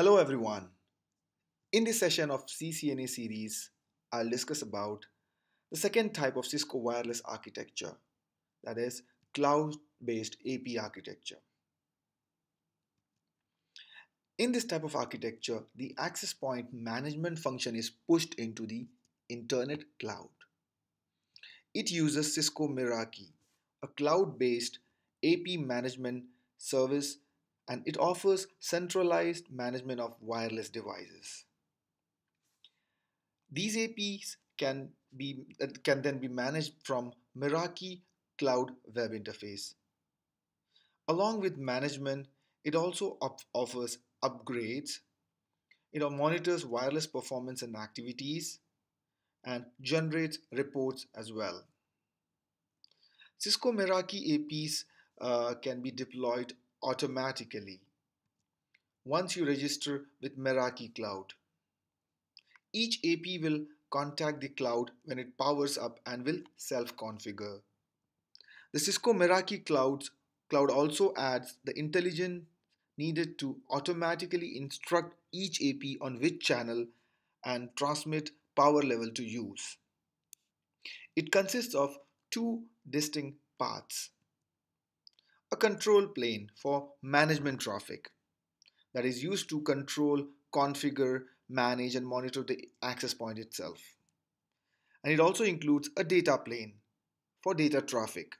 Hello everyone. In this session of CCNA series, I'll discuss about the second type of Cisco wireless architecture, that is cloud-based AP architecture. In this type of architecture, the access point management function is pushed into the internet cloud. It uses Cisco Meraki, a cloud-based AP management service, and it offers centralized management of wireless devices. These APs can then be managed from Meraki Cloud Web Interface. Along with management, it also offers upgrades. It monitors wireless performance and activities and generates reports as well. Cisco Meraki APs can be deployed automatically once you register with Meraki Cloud. Each AP will contact the cloud when it powers up and will self-configure. The Cisco Meraki Cloud also adds the intelligence needed to automatically instruct each AP on which channel and transmit power level to use. It consists of two distinct paths. A control plane for management traffic that is used to control, configure, manage and monitor the access point itself. And it also includes a data plane for data traffic,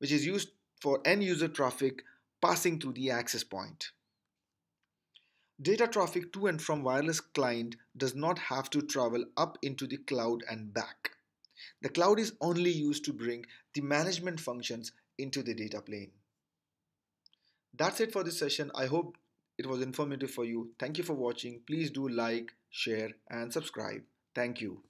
which is used for end user traffic passing through the access point. Data traffic to and from wireless client does not have to travel up into the cloud and back. The cloud is only used to bring the management functions into the data plane. That's it for this session. I hope it was informative for you. Thank you for watching. Please do like, share, and subscribe. Thank you.